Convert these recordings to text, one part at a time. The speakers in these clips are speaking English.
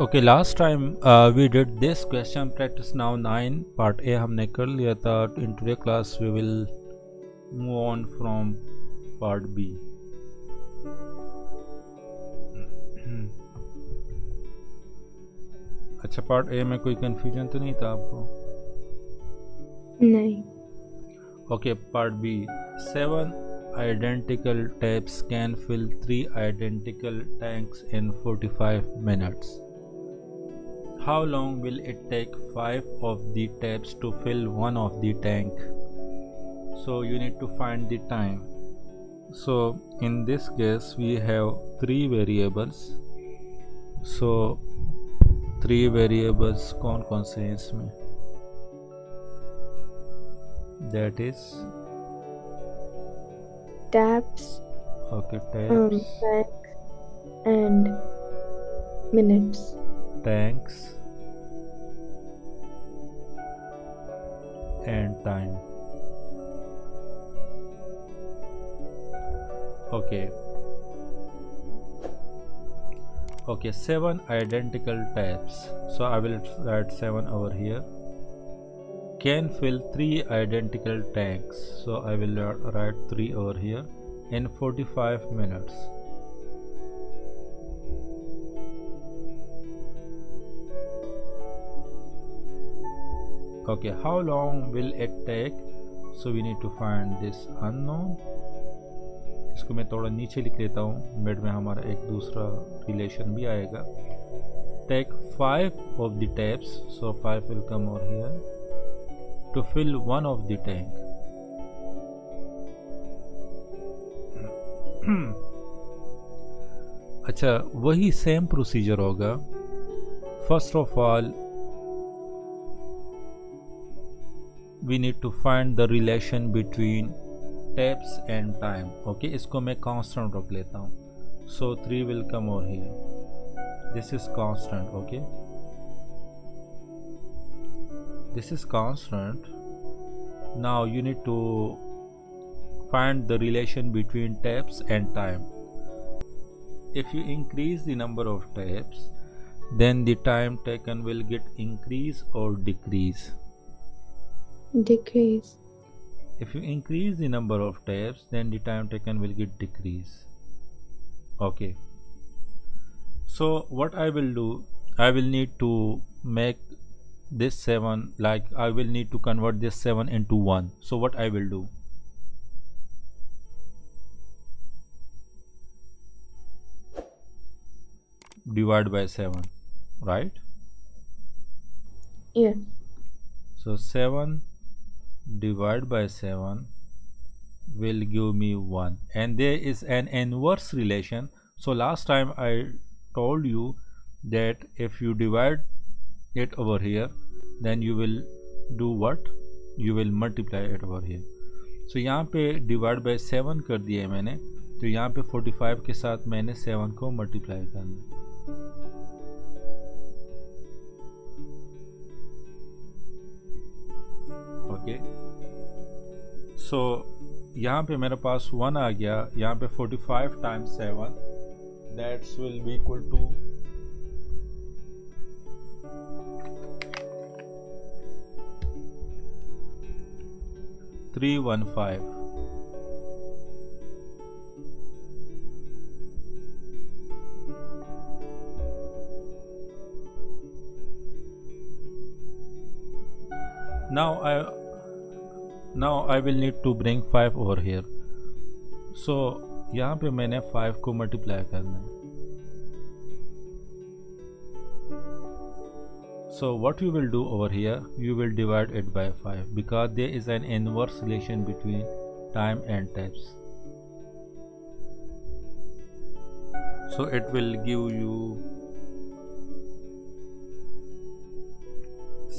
Okay last time we did this question practice now 9 part A हमने कर लिया था. In today class we will move on from part B. अच्छा, part A में कोई confusion तो नहीं था आपको? नहीं. Okay part B 7 identical taps can fill 3 identical tanks in 45 minutes. How long will it take 5 of the taps to fill 1 of the tank? So you need to find the time. So in this case we have 3 variables. So 3 variables कौन-कौन से हैं इसमें? That is taps, okay, tanks, and minutes. Tanks and time. Okay, 7 identical taps. So I will write 7 over here. Can fill 3 identical tanks, so I will write 3 over here in 45 minutes. Okay, how long will it take? So we need to find this unknown. इसको मैं थोड़ा नीचे लिख लेता हूँ, mid में हमारा एक दूसरा रिलेशन भी आएगा. Take 5 of the taps, so 5 will come over here. To fill 1 of the tank. अच्छा, वही सेम प्रोसीजर होगा. First of all we need to find the relation between taps and time. Okay, इसको मैं constant रख लेता हूँ. So 3 will come over here. This is constant. Okay, this is constant. Now you need to find the relation between taps and time. If you increase the number of taps, then the time taken will get increase or decrease? Decrease. If you increase the number of taps, then the time taken will get decrease. Okay, so what I will do, I will need to make this 7, like I will need to convert this 7 into 1. So what I will do, divide by 7, right? Yes. So 7 divided by 7 will give me 1, and there is an inverse relation. So last time I told you that if you divide it over here, then you will do what? You will multiply it over here. So यहाँ पे divide by 7 कर दिया मैंने, तो यहाँ पे 45 के साथ मैंने 7 को मल्टीप्लाई करना. ओके, सो यहाँ पे मेरे पास 1 आ गया. यहाँ पे 45 times 7 that will be equal to 315. Now I will need to bring 5 over here. So यहाँ पे मैंने 5 को मल्टीप्लाई करना है. So what you will do over here, you will divide it by 5 because there is an inverse relation between time and taps. So it will give you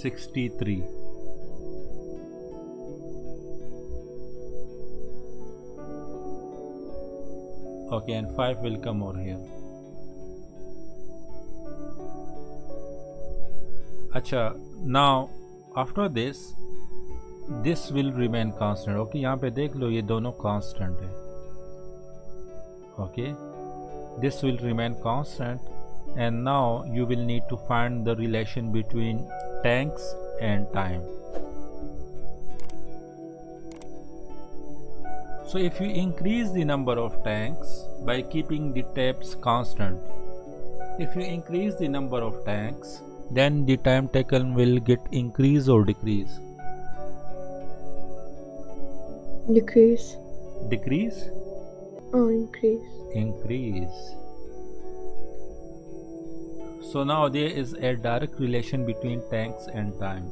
63. Okay, and 5 will come over here. अच्छा, now after this will remain constant. Okay, यहाँ पे देख लो ये दोनों constant है. Okay, this will remain constant And now you will need to find the relation between tanks and time. So if you increase the number of tanks by keeping the taps constant, if you increase the number of tanks, then the time taken will get increase or decrease? Decrease. Decrease? Oh, increase. Increase. So now there is a direct relation between tanks and time.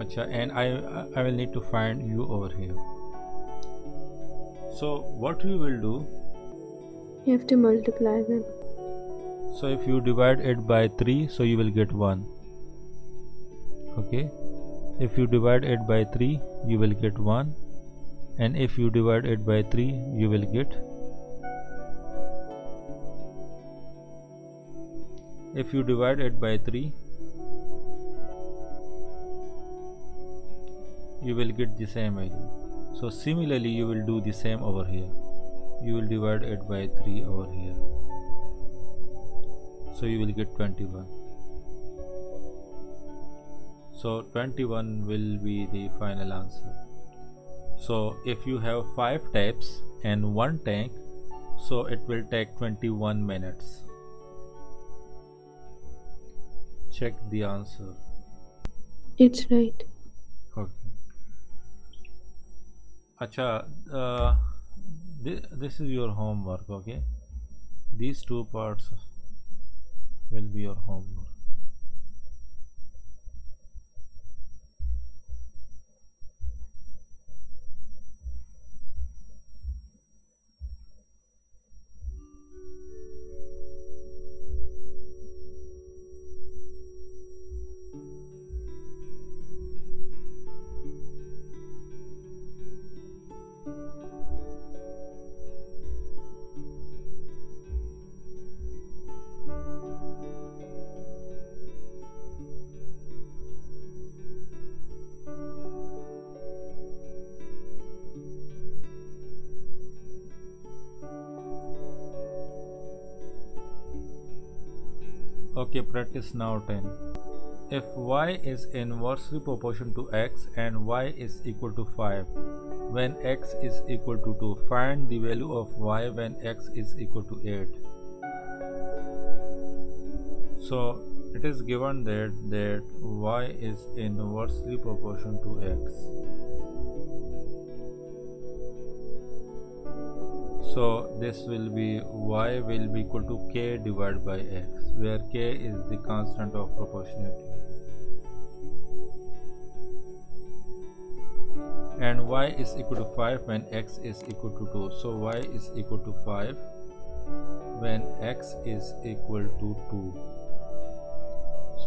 Achha, and I will need to find u over here. So what you will do? You have to multiply them. So if you divide it by 3, so you will get 1. Okay. If you divide it by 3, you will get 1. And if you divide it by 3, you will get. If you divide it by 3, you will get the same value. So similarly, you will do the same over here. You will divide it by 3 over here. So you will get 21. So 21 will be the final answer. So if you have 5 taps and 1 tank, so it will take 21 minutes. Check the answer. It's right. Okay. Achha, this is your homework, okay? These two parts will be your homework. Okay, practice now 10. If y is inversely proportional to x and y is equal to 5, when x is equal to 2, find the value of y when x is equal to 8. So it is given that y is inversely proportional to x. So this will be y will be equal to k divided by x, where k is the constant of proportionality, and y is equal to 5 when x is equal to 2. So y is equal to 5 when x is equal to 2.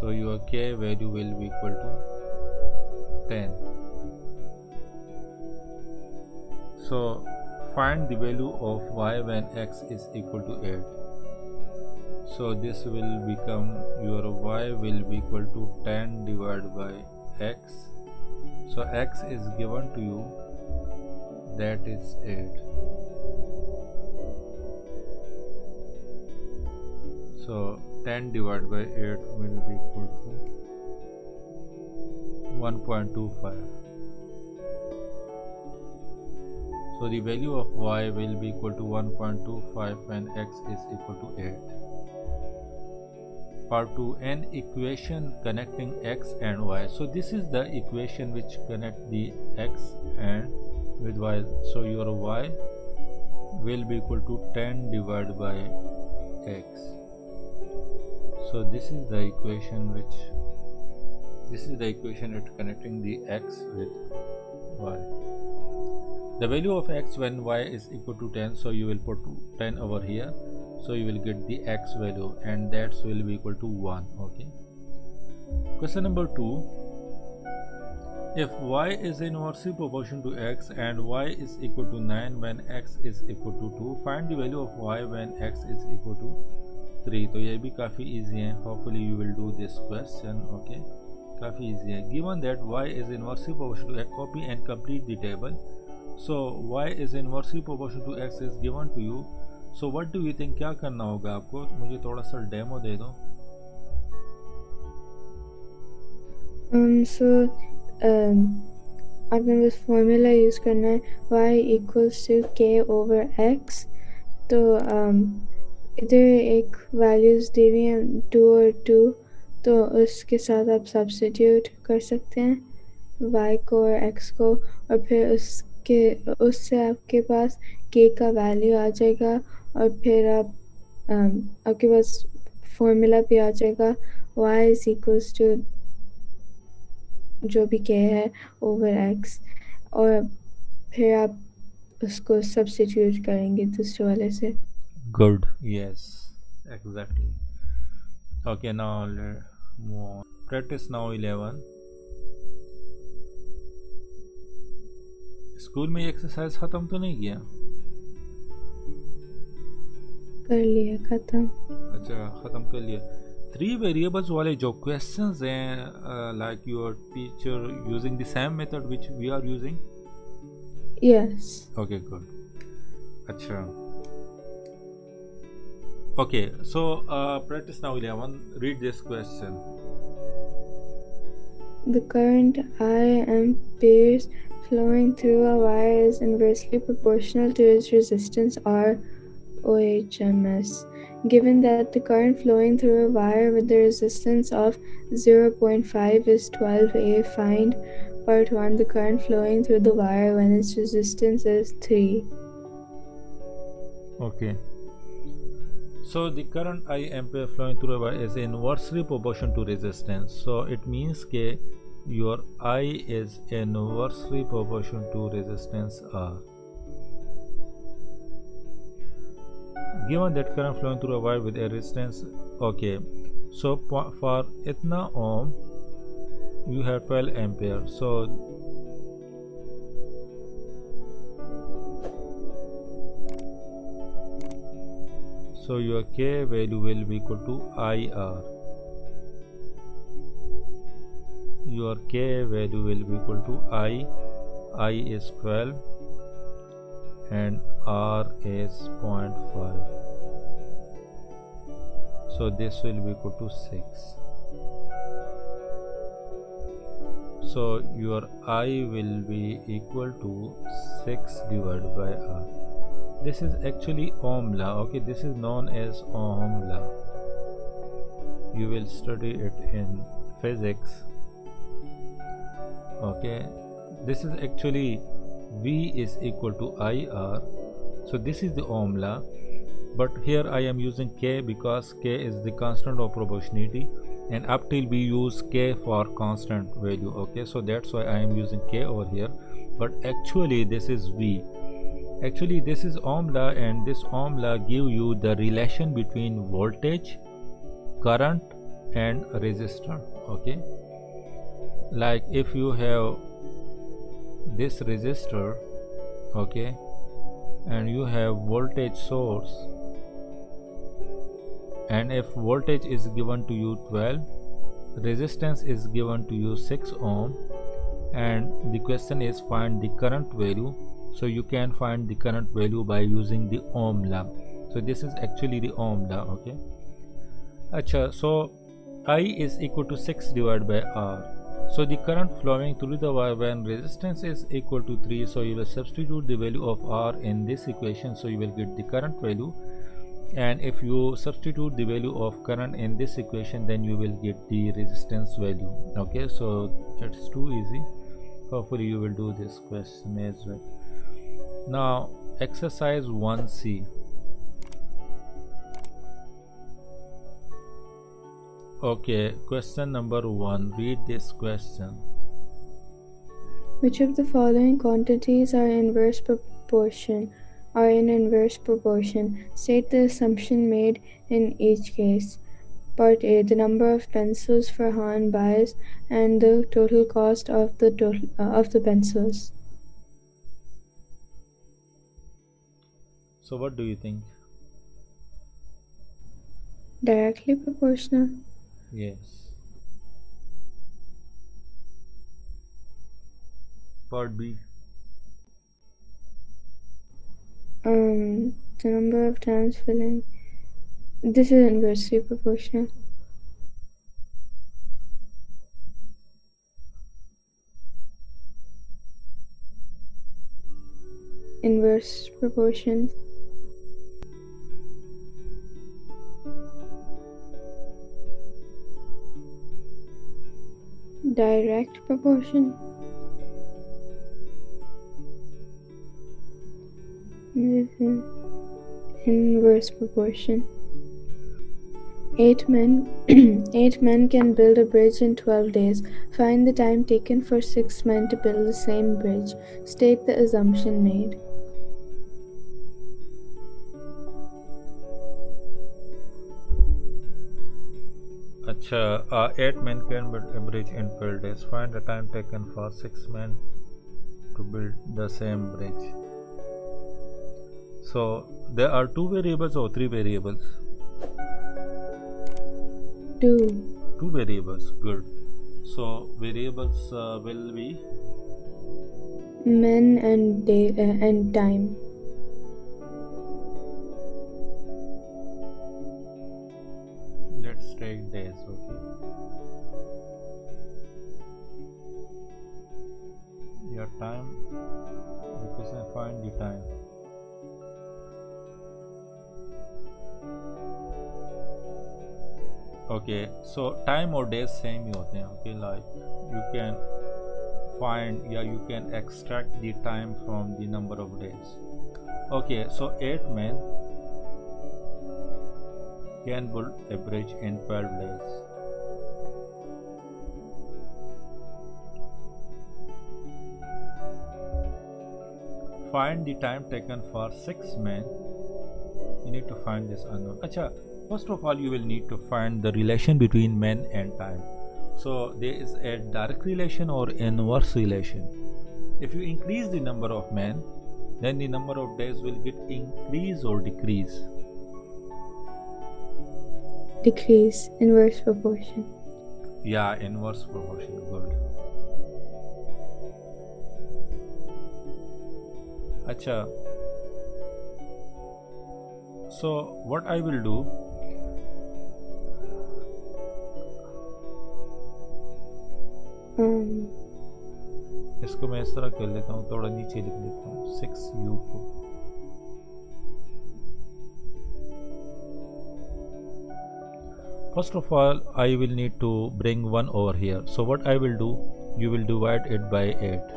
So your k value will be equal to 10. So find the value of y when x is equal to 8. So this will become your y will be equal to 10 divided by x. So x is given to you, that is 8. So 10 divided by 8 will be equal to 1.25. So the value of y will be equal to 1.25 when x is equal to 8. Part 2, an equation connecting x and y. So this is the equation which connect the x and with y. So your y will be equal to 10 divided by x. So this is the equation connecting the x with y. The value of x when y is equal to 10, so you will put 10 over here. So you will get the x value, and that will be equal to 1. Okay. Question number 2. If y is inversely proportional to x and y is equal to 9 when x is equal to 2, find the value of y when x is equal to 3. So ये भी काफी easy है. Hopefully you will do this question. Okay. काफी easy है. Given that y is inversely proportional to x, copy and complete the table. So y is inversely proportional to x is given to you. So what do you think, क्या करना होगा आपको? मुझे थोड़ा सा demo दे दो। आपने बस फॉर्मूला यूज़ करना है y = k/x। तो इधर एक वैल्यूज़ दी हुई हैं 2 और 2, तो उसके साथ आप सब्स्टिट्यूट कर सकते हैं y को और x को, और फिर उसके उससे आपके पास k का वैल्यू आ जाएगा, और फिर आप आपके पास फॉर्मूला भी आ जाएगा y = जो भी k है / x, और फिर आप उसको सब्स्टिट्यूट करेंगे दूसरे वाले से। Good, yes, exactly. Okay, now move on, practice now 11। School में एक्सरसाइज खत्म तो नहीं किया? कर लिया खत्म। अच्छा, खत्म कर लिया। 3 वेरिएबल्स वाले जो क्वेश्चंस हैं, like your teacher using the same method which we are using? Yes. Okay, good. अच्छा, okay, so practice now 11, read this question. The current I amperes flowing through a wire is inversely proportional to its resistance R ohms. Given that the current flowing through a wire with the resistance of 0.5 is 12A, find part 1 the current flowing through the wire when its resistance is 3. Okay, so the current I ampere flowing through a wire is inversely proportional to resistance, so it means that your I is inversely proportional to resistance R. Given that current flowing through a wire with a resistance, okay, so for itna ohm you have 12 ampere, so your K value will be equal to IR. Your K value will be equal to I is 12 and R is 0.5, so this will be equal to 6. So your I will be equal to 6 divided by R. this is actually Ohm law. Okay, this is known as Ohm law. You will study it in physics. Okay, this is actually V = IR, so this is the Ohm law, but here I am using K because K is the constant of proportionality, and up till we use K for constant value. Okay, so that's why I am using K over here, but actually this is V. Actually this is Ohm law, and this Ohm law give you the relation between voltage, current and resistor. Okay, like if you have this resistor, okay, and you have voltage source, and if voltage is given to you 12, resistance is given to you 6 ohm, and the question is find the current value, so you can find the current value by using the Ohm law. So this is actually the Ohm law. Okay, acha, so I is equal to 6 divided by R. So the current flowing through the wire when resistance is equal to 3, so you will substitute the value of R in this equation, so you will get the current value, and if you substitute the value of current in this equation, then you will get the resistance value. Okay, so it's too easy. Hopefully you will do this question as well. Now exercise 1C. Okay, question number 1, read this question. Which of the following quantities are in inverse proportion? State the assumption made in each case. Part A, the number of pencils for Han Baez and the total cost of the pencils. So what do you think? Directly proportional. Yes. Part B. the number of times filling. This is inversely proportional. Inverse proportion. Direct proportion. This is inverse proportion. 8 men can build a bridge in 12 days. Find the time taken for 6 men to build the same bridge. State the assumption made. Achha, 8 men can build a bridge in 12 days. Find the time taken for 6 men to build the same bridge. So there are 2 variables or 3 variables? 2 variables. Good. So variables will be men and day and time. Let's take days. Okay. Your time, because I find the time. Okay, so time or days same ही होते हैं. Okay, like you can find या you can extract the time from the number of days. Okay, so 8 men can build a bridge in 12 days. Find the time taken for 6 men. You need to find this unknown. अच्छा, first of all, you will need to find the relation between men and time. So there is a direct relation or inverse relation. If you increase the number of men, then the number of days will get increase or decrease. Decrease, inverse proportion. Yeah, inverse proportion. Good. Acha. So what I will do, इसको मैं इस तरह कर लेता हूँ, थोड़ा नीचे लिख लेता हूँ 6u को. First of all, I will need to bring 1 over here. So what I will do, you will divide it by 8.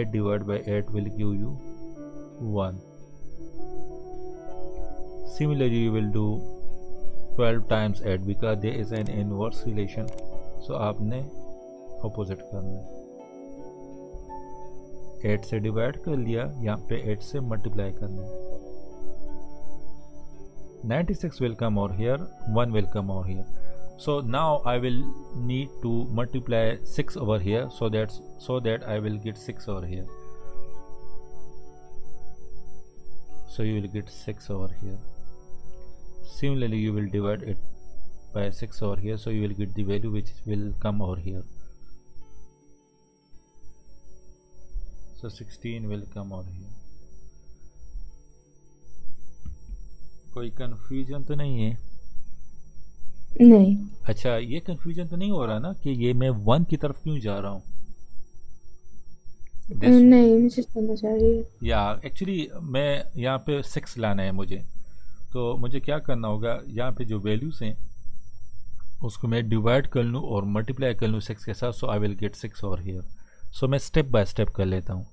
8 divided by 8 will give you 1. Similarly, you will do 12 times 8 because there is an inverse relation. So आपने opposite करना है. 8 से divide कर लिया, यहाँ पे 8 से multiply करना है. 96 will come over here, 1 will come over here. So now I will need to multiply 6 over here, so that I will get 6 over here. So you will get 6 over here. Similarly, you will divide it by 6 over here, so you will get the value which will come over here. So 16 will come over here. कोई confusion तो नहीं है? नहीं. अच्छा, ये confusion तो नहीं हो रहा ना कि ये मैं 1 की तरफ क्यों जा रहा हूँ? नहीं, मुझे समझ आ रही है. या एक्चुअली मैं यहाँ पे 6 लाना है मुझे, तो मुझे क्या करना होगा, यहाँ पे जो वैल्यूज़ हैं उसको मैं डिवाइड कर लूँ और मल्टीप्लाई कर लूँ 6 के साथ. सो आई विल गेट 6 और हियर. सो मैं स्टेप बाय स्टेप कर लेता हूँ.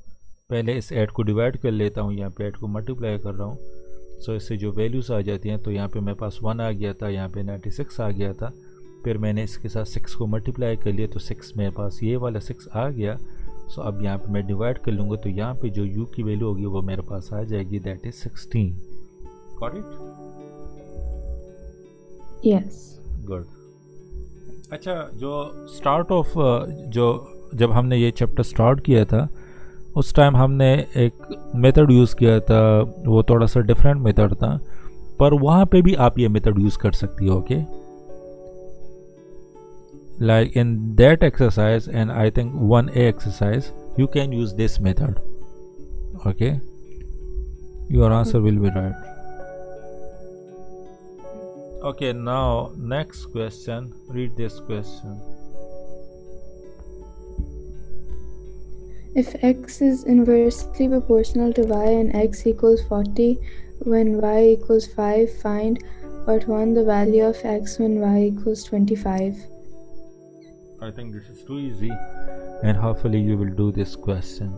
पहले इस 8 को डिवाइड कर लेता हूँ, यहाँ पे 8 को मल्टीप्लाई कर रहा हूँ. सो इससे जो वैल्यूज़ आ जाती हैं, तो यहाँ पे मेरे पास 1 आ गया था, यहाँ पे 96 आ गया था. फिर मैंने इसके साथ 6 को मल्टीप्लाई कर लिया, तो 6 मेरे पास ये वाला 6 आ गया. सो अब यहाँ पे मैं डिवाइड कर लूँगा, तो यहाँ पे जो u की वैल्यू होगी वो मेरे पास आ जाएगी, that is 16. Got it? Yes. Good. अच्छा, जो स्टार्ट ऑफ जब हमने ये चैप्टर स्टार्ट किया था, उस टाइम हमने एक मेथड यूज़ किया था, वो थोड़ा सा डिफरेंट मेथड था, पर वहाँ पे भी आप ये मेथड यूज़ कर सकती हो. Okay, like in that exercise and I think 1A exercise you can use this method. Okay, Your answer will be right. Okay, now next question. Read this question. If x is inversely proportional to y and x equals 40 when y equals 5, find part 1 the value of x when y equals 25. I think this is too easy, and hopefully you will do this question.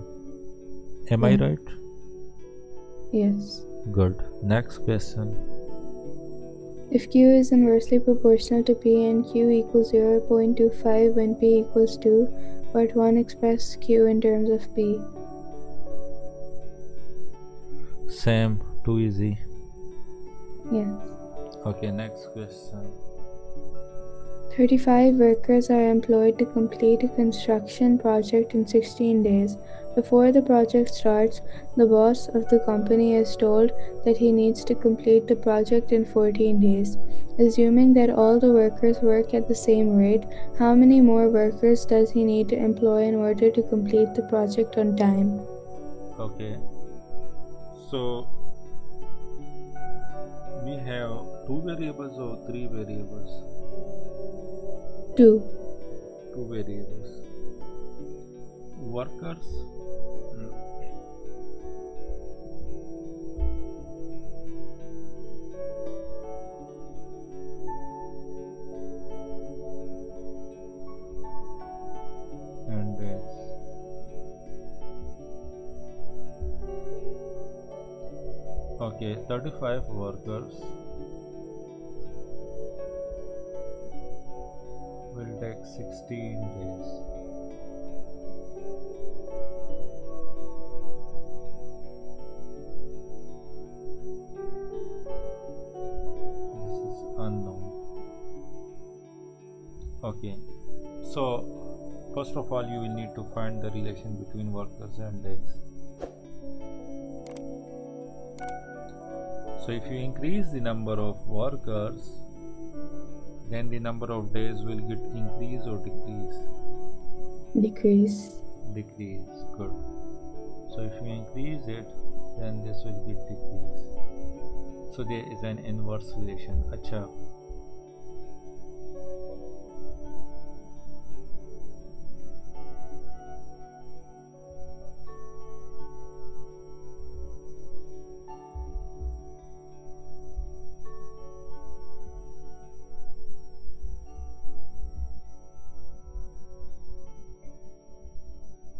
Am I right? Yes. Good. Next question. If q is inversely proportional to p and q equals 0.25 when p equals 2, part 1 express q in terms of p. Same, too easy. Yes. Okay, next question. 35 workers are employed to complete a construction project in 16 days. Before the project starts, the boss of the company is told that he needs to complete the project in 14 days. Assuming that all the workers work at the same rate, how many more workers does he need to employ in order to complete the project on time? Okay, so we have two variables or three variables? Two variables. Workers. And days. Okay, 35 workers. Will take 16 days. This is unknown. Okay, so first of all you will need to find the relation between workers and days. So if you increase the number of workers, then the number of days will get increase or decrease? Decrease. Decrease, good. So if you increase it, then this will get decrease. So there is an inverse relation. Acha.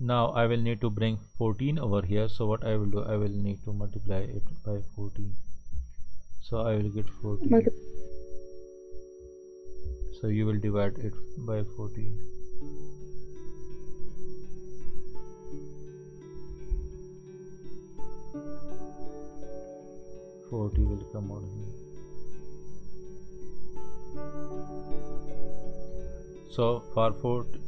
Now I will need to bring 14 over here. So what I will do, I will need to multiply it by 14. So I will get 14. So you will divide it by 14. Will come out here. So for 40.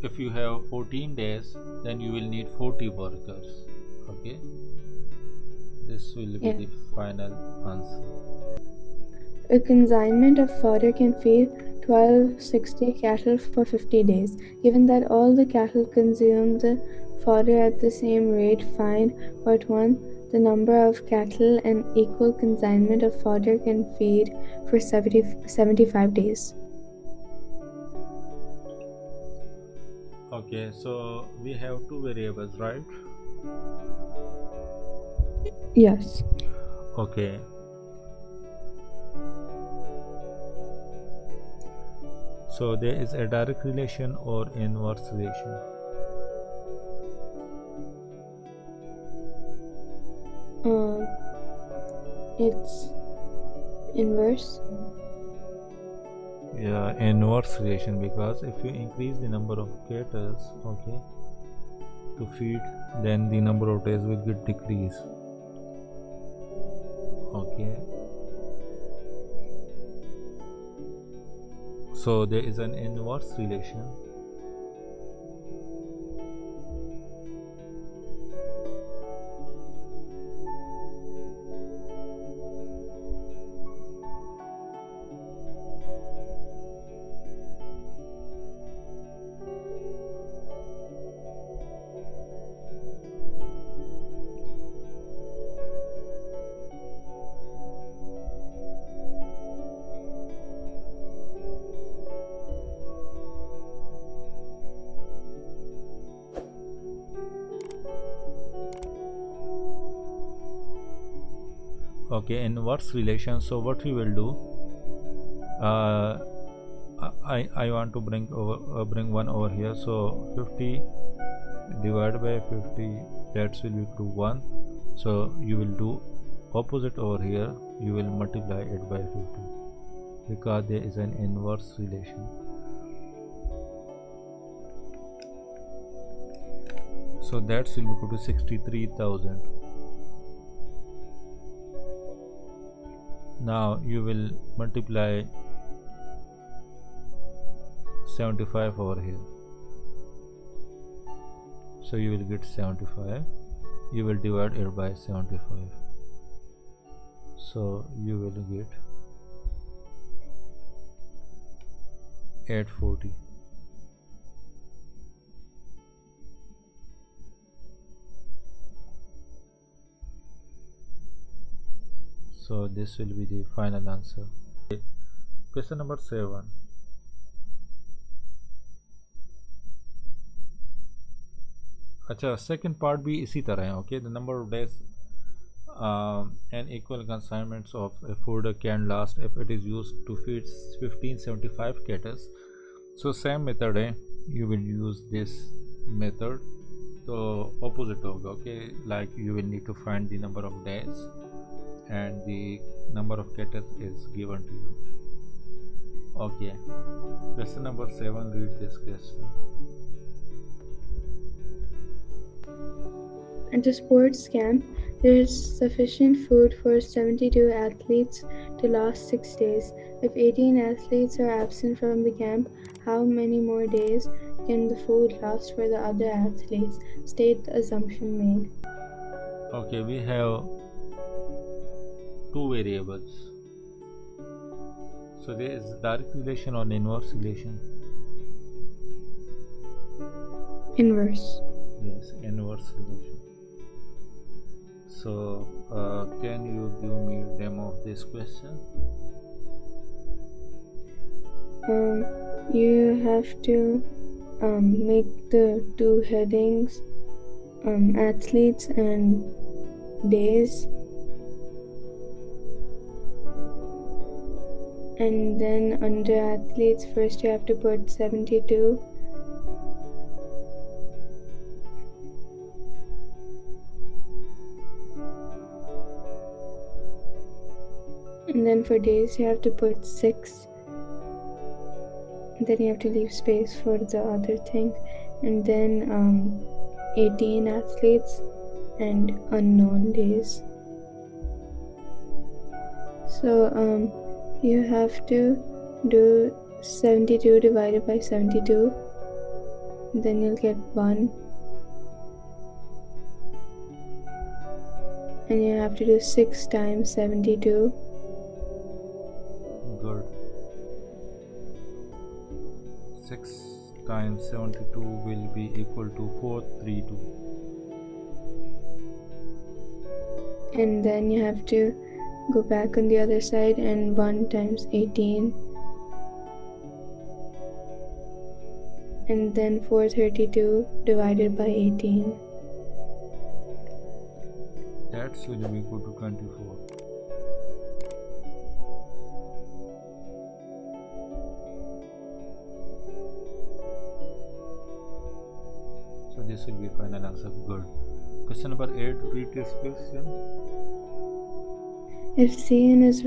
If you have 14 days, then you will need 40 workers. Okay, this will be the final answer. A consignment of fodder can feed 1260 cattle for 50 days. Given that all the cattle consume the fodder at the same rate, find part 1 the number of cattle an equal consignment of fodder can feed for 75 days. Okay, so we have two variables, right? Yes. Okay. So there is a direct relation or inverse relation? It's inverse. Yeah, inverse relation, because if you increase the number of cattle, okay, to feed, then the number of days will get decreased. Okay, so there is an inverse relation. Okay, inverse relation. So what we will do, I want to bring one over here. So 50 divided by 50, that will equal to 1. So you will do opposite over here, you will multiply it by 50, because there is an inverse relation. So that will equal to 63,000. Now you will multiply 75 over here, so you will get 75. You will divide it by 75, so you will get 840. So this will be the final answer. Okay. Question number 7. अच्छा, second part भी इसी तरह है. Okay, the number of days and equal consignments of a fodder can last if it is used to feed 1575 cattle. So same method है. You will use this method. तो opposite होगा. Okay, like you will need to find the number of days and the number of cattle is given to you. Okay, question number 7. Read this question. At a sports camp, there is sufficient food for 72 athletes to last 6 days. If 18 athletes are absent from the camp, how many more days can the food last for the other athletes? State the assumption made. Okay, we have two variables, so there is direct relation or inverse relation. Inverse. Yes, inverse relation. So can you give me a demo of this question? You have to make the two headings, athletes and days, and then under athletes first you have to put 72, and then for days you have to put 6, and then you have to leave space for the other thing, and then 18 athletes and unknown days. So you have to do 72 divided by 72, then you'll get 1, and you have to do 6 times 72. Good. 6 times 72 will be equal to 432, and then you have to go back on the other side and 1 times 18, and then 432 divided by 18. That's will be equal to 24. So this will be final answer. Good. Question number 8. Read this question. If CN is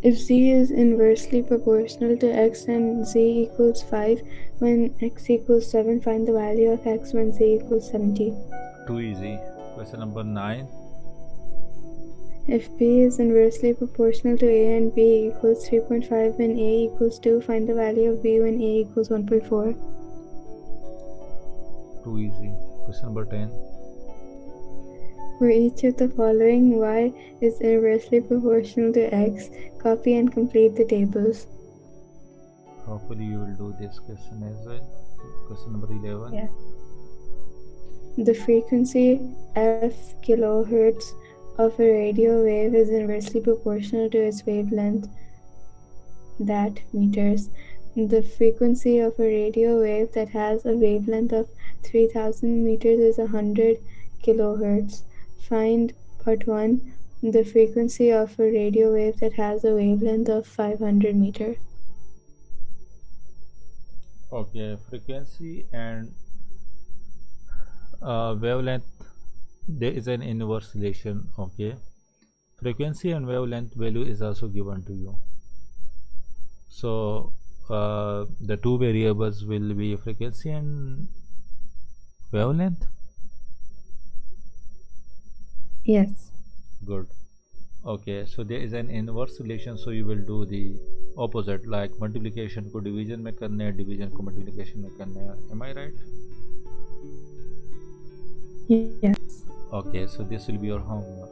If z is inversely proportional to x and z equals 5 when x equals 7, find the value of x when z equals 70. Too easy. Question number 9. If b is inversely proportional to a and b equals 3.5 when a equals 2, find the value of b when a equals 1.4. Too easy. Question number 10. For each of the following, y is inversely proportional to x. Copy and complete the tables. Hopefully you will do this question as well. Question number 11. Yeah. The frequency f kilohertz of a radio wave is inversely proportional to its wavelength, that meters. The frequency of a radio wave that has a wavelength of 3000 meters is 100 kilohertz. Find part 1, the frequency of a radio wave that has a wavelength of 500 meters. Okay, frequency and wavelength, there is an inverse relation. Okay, frequency and wavelength value is also given to you. So the two variables will be frequency and wavelength. Yes. Good. Okay, so there is an inverse relation, so you will do the opposite, like multiplication को division में करना है, division को multiplication में करना है. Am I right? Yes. Okay, so this will be your homework.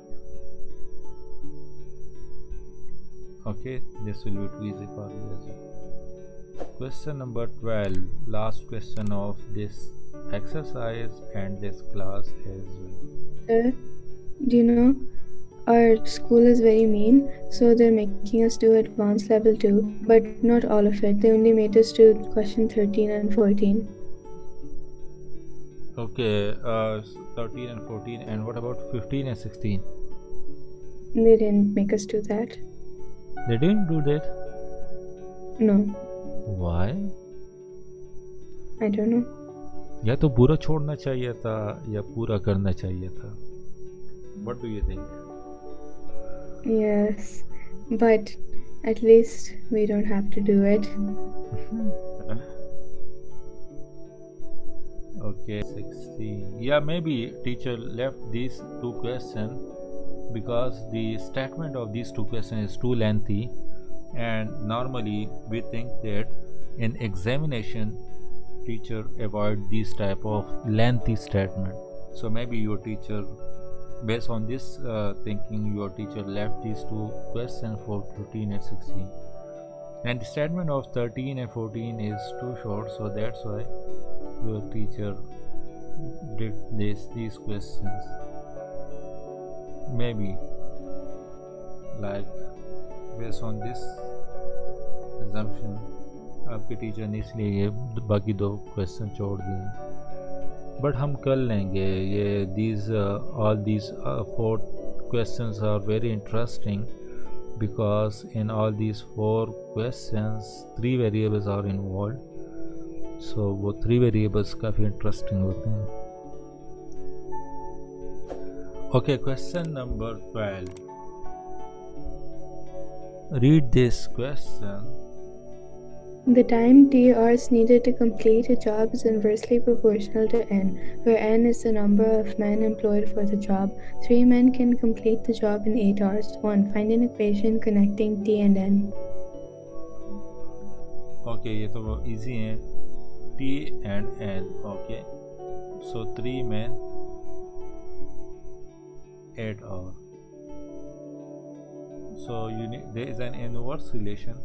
Okay, this will be too easy for you as well. Question number 12, last question of this exercise and this class as well. Do you know, our school is very mean, so they're making us do advanced level 2, but not all of it. They only made us do question 13 and 14. Okay, 13 and 14, and what about 15 and 16? They didn't make us do that. They didn't do that? No. Why? I don't know. या तो पूरा छोड़ना चाहिए था या पूरा करना चाहिए था. What do you think? Yes, but at least we don't have to do it. Okay, 16. Yeah, maybe teacher left these two questions because the statement of these two questions is too lengthy, and normally we think that in examination teacher avoid these type of lengthy statement. So maybe your teacher, based on this thinking, your teacher left these two questions for 13 and 16, and the statement of 13 and 14 is too short, so that's why your teacher did these questions. Maybe, like, based on this assumption आपके teacher ने इसलिए ये बाकी दो question छोड़ दिए. But हम कर लेंगे ये. These all these four questions are very interesting because in all these four questions 3 variables are involve. So वो 3 वेरिएबल्स काफ़ी इंटरेस्टिंग होते हैं. Okay, question number 12. Read this question. The time TRs needed to complete a job is inversely proportional to N, where N is the number of men employed for the job. 3 men can complete the job in 8 hours. 1. Find an equation connecting T and N. Okay, ये तो easy है. T and N. Okay, so 3 men, 8 hours. So you need, there is an inverse relation.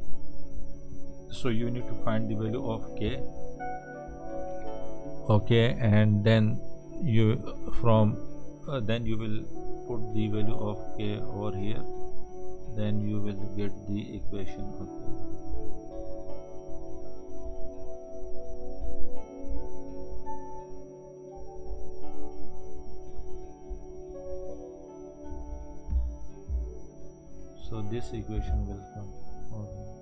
So you need to find the value of K. Okay, and then you then you will put the value of K over here, then you will get the equation. Okay. So this equation will come over here.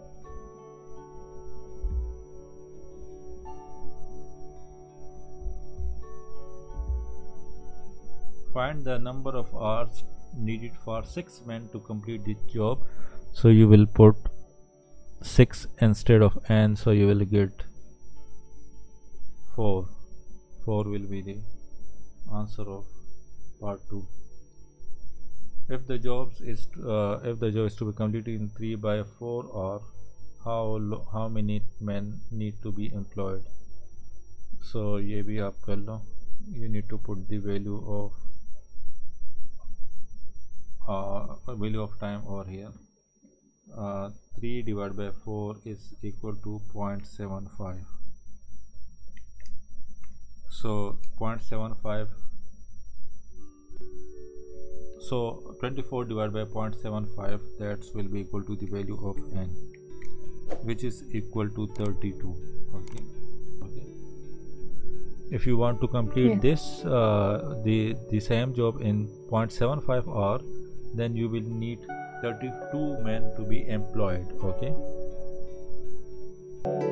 Find the number of hours needed for 6 men to complete the job so you will put 6 instead of n, so you will get 4. 4 will be the answer of part 2. If the job is to be completed in 3 by 4 hours, how many men need to be employed? So ये भी आप कर लो. You need to put the value of time over here. 3 divided by 4 is equal to 0.75. So 0.75. So 24 divided by 0.75, that will be equal to the value of n, which is equal to 32. Okay. If you want to complete this the same job in 0.75 hour, then you will need 32 men to be employed. Okay.